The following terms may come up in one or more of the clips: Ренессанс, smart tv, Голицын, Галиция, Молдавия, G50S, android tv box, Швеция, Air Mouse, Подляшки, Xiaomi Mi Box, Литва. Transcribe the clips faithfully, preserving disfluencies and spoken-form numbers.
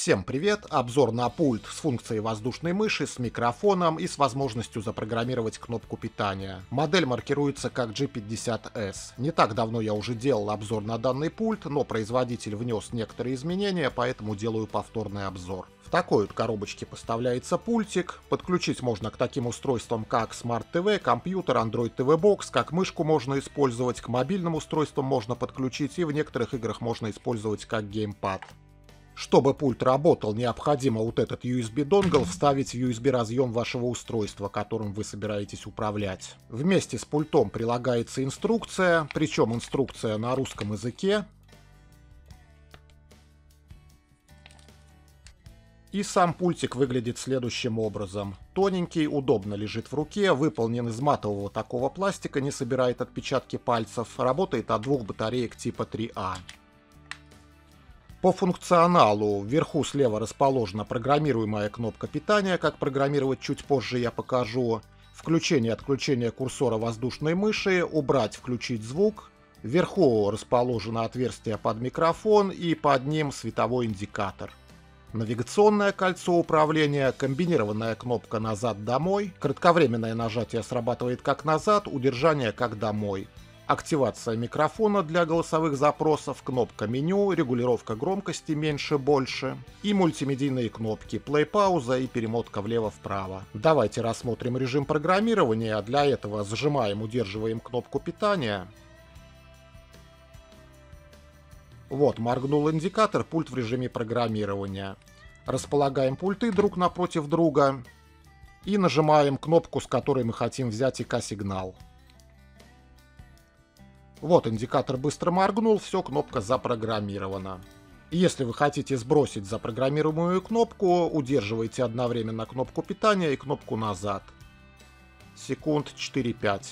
Всем привет! Обзор на пульт с функцией воздушной мыши, с микрофоном и с возможностью запрограммировать кнопку питания. Модель маркируется как джи пятьдесят эс. Не так давно я уже делал обзор на данный пульт, но производитель внес некоторые изменения, поэтому делаю повторный обзор. В такой вот коробочке поставляется пультик. Подключить можно к таким устройствам, как Smart ти ви, компьютер, Android ти ви Box, как мышку можно использовать, к мобильным устройствам можно подключить и в некоторых играх можно использовать как геймпад. Чтобы пульт работал, необходимо вот этот ю эс би-донгл вставить в ю эс би-разъем вашего устройства, которым вы собираетесь управлять. Вместе с пультом прилагается инструкция, причем инструкция на русском языке. И сам пультик выглядит следующим образом. Тоненький, удобно лежит в руке, выполнен из матового такого пластика, не собирает отпечатки пальцев, работает от двух батареек типа три А. По функционалу вверху слева расположена программируемая кнопка питания, как программировать чуть позже я покажу, включение-отключение курсора воздушной мыши, убрать-включить звук, вверху расположено отверстие под микрофон и под ним световой индикатор. Навигационное кольцо управления, комбинированная кнопка «Назад-домой», кратковременное нажатие срабатывает как «Назад», удержание как «Домой». Активация микрофона для голосовых запросов, кнопка меню, регулировка громкости меньше-больше и мультимедийные кнопки плей-пауза и перемотка влево-вправо. Давайте рассмотрим режим программирования. Для этого зажимаем, удерживаем кнопку питания. Вот, моргнул индикатор, пульт в режиме программирования. Располагаем пульты друг напротив друга и нажимаем кнопку, с которой мы хотим взять ИК-сигнал. Вот индикатор быстро моргнул, все, кнопка запрограммирована. Если вы хотите сбросить запрограммируемую кнопку, удерживайте одновременно кнопку питания и кнопку назад. Секунд четыре-пять.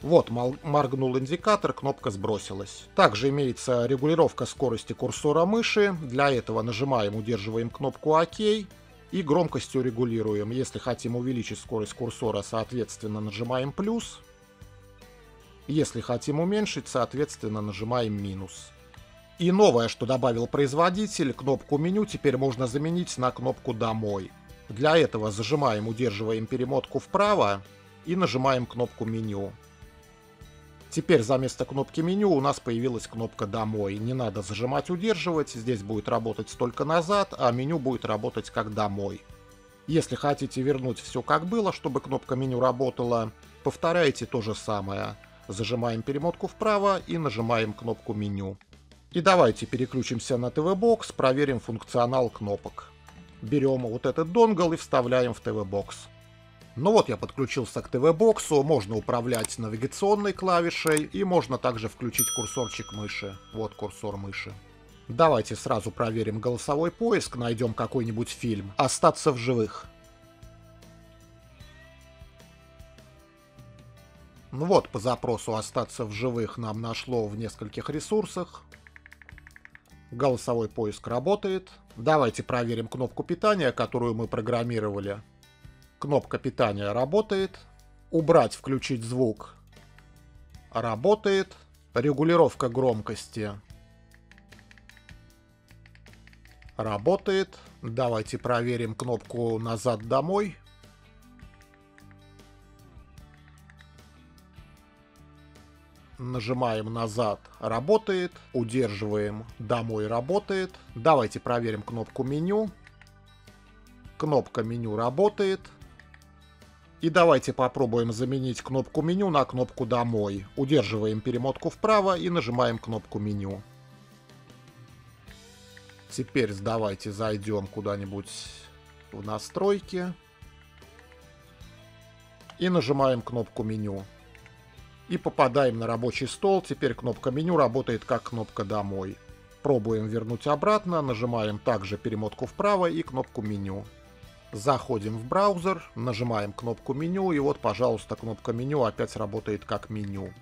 Вот моргнул индикатор, кнопка сбросилась. Также имеется регулировка скорости курсора мыши. Для этого нажимаем, удерживаем кнопку ОК и громкостью регулируем. Если хотим увеличить скорость курсора, соответственно нажимаем плюс. Если хотим уменьшить, соответственно, нажимаем минус. И новое, что добавил производитель, кнопку меню теперь можно заменить на кнопку «Домой». Для этого зажимаем, удерживаем перемотку вправо и нажимаем кнопку меню. Теперь за место кнопки меню у нас появилась кнопка «Домой». Не надо зажимать, удерживать, здесь будет работать только «Назад», а меню будет работать как «Домой». Если хотите вернуть все как было, чтобы кнопка меню работала, повторяйте то же самое. Зажимаем перемотку вправо и нажимаем кнопку меню. И давайте переключимся на ти ви-бокс, проверим функционал кнопок. Берем вот этот донгл и вставляем в ти ви-бокс. Ну вот я подключился к ти ви-боксу, можно управлять навигационной клавишей и можно также включить курсорчик мыши. Вот курсор мыши. Давайте сразу проверим голосовой поиск, найдем какой-нибудь фильм. «Остаться в живых». Ну вот, по запросу «Остаться в живых» нам нашло в нескольких ресурсах. Голосовой поиск работает. Давайте проверим кнопку питания, которую мы программировали. Кнопка питания работает. Убрать, включить звук работает. Регулировка громкости работает. Давайте проверим кнопку «Назад-домой». Нажимаем «Назад» — работает, удерживаем «Домой» — работает. Давайте проверим кнопку меню. Кнопка меню работает. И давайте попробуем заменить кнопку меню на кнопку «Домой». Удерживаем перемотку вправо и нажимаем кнопку меню. Теперь давайте зайдем куда-нибудь в настройки и нажимаем кнопку меню. И попадаем на рабочий стол, теперь кнопка меню работает как кнопка «Домой». Пробуем вернуть обратно, нажимаем также перемотку вправо и кнопку меню. Заходим в браузер, нажимаем кнопку меню и вот, пожалуйста, кнопка меню опять работает как меню.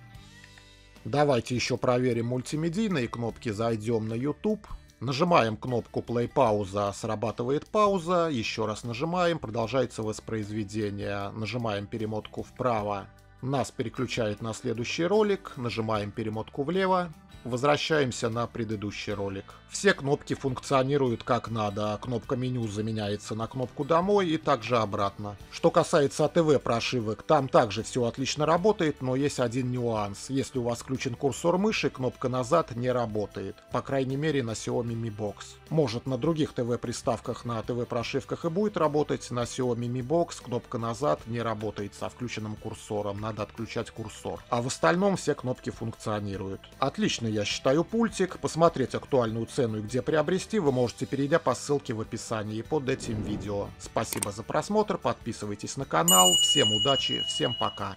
Давайте еще проверим мультимедийные кнопки, зайдем на YouTube. Нажимаем кнопку «Плей-пауза», срабатывает пауза, еще раз нажимаем, продолжается воспроизведение. Нажимаем перемотку вправо Нас переключает на следующий ролик, нажимаем перемотку влево, возвращаемся на предыдущий ролик. Все кнопки функционируют как надо, кнопка меню заменяется на кнопку домой и также обратно. Что касается эй ти ви прошивок, там также все отлично работает, но есть один нюанс. Если у вас включен курсор мыши, кнопка назад не работает, по крайней мере на Xiaomi Mi Box. Может, на других ТВ приставках, на ТВ прошивках и будет работать, на Xiaomi Mi Box кнопка назад не работает со включенным курсором, надо отключать курсор. А в остальном все кнопки функционируют. Отлично, я считаю, пультик. Посмотреть актуальную цену и где приобрести вы можете, перейдя по ссылке в описании под этим видео. Спасибо за просмотр, подписывайтесь на канал, всем удачи, всем пока.